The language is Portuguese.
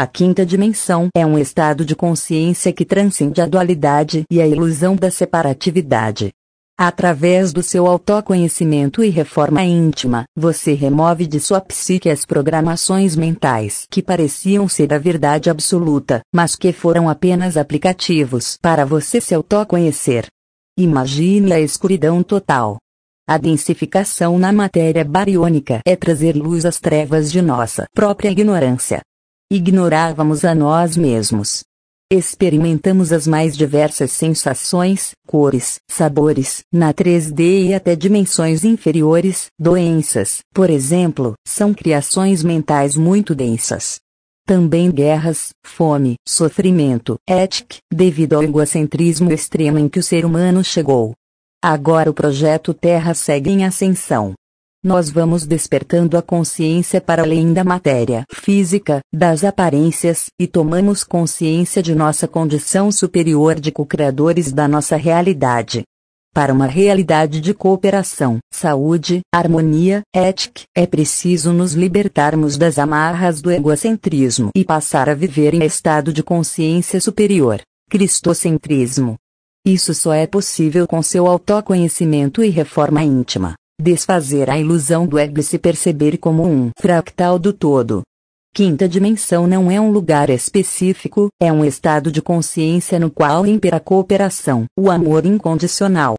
A quinta dimensão é um estado de consciência que transcende a dualidade e a ilusão da separatividade. Através do seu autoconhecimento e reforma íntima, você remove de sua psique as programações mentais que pareciam ser a verdade absoluta, mas que foram apenas aplicativos para você se autoconhecer. Imagine a escuridão total. A densificação na matéria bariônica é trazer luz às trevas de nossa própria ignorância. Ignorávamos a nós mesmos. Experimentamos as mais diversas sensações, cores, sabores, na 3D e até dimensões inferiores. Doenças, por exemplo, são criações mentais muito densas. Também guerras, fome, sofrimento, etc., devido ao egocentrismo extremo em que o ser humano chegou. Agora o projeto Terra segue em ascensão. Nós vamos despertando a consciência para além da matéria física, das aparências, e tomamos consciência de nossa condição superior de co-criadores da nossa realidade. Para uma realidade de cooperação, saúde, harmonia, ética, é preciso nos libertarmos das amarras do egocentrismo e passar a viver em estado de consciência superior, cristocentrismo. Isso só é possível com seu autoconhecimento e reforma íntima. Desfazer a ilusão do ego e se perceber como um fractal do todo. Quinta dimensão não é um lugar específico, é um estado de consciência no qual impera a cooperação, o amor incondicional,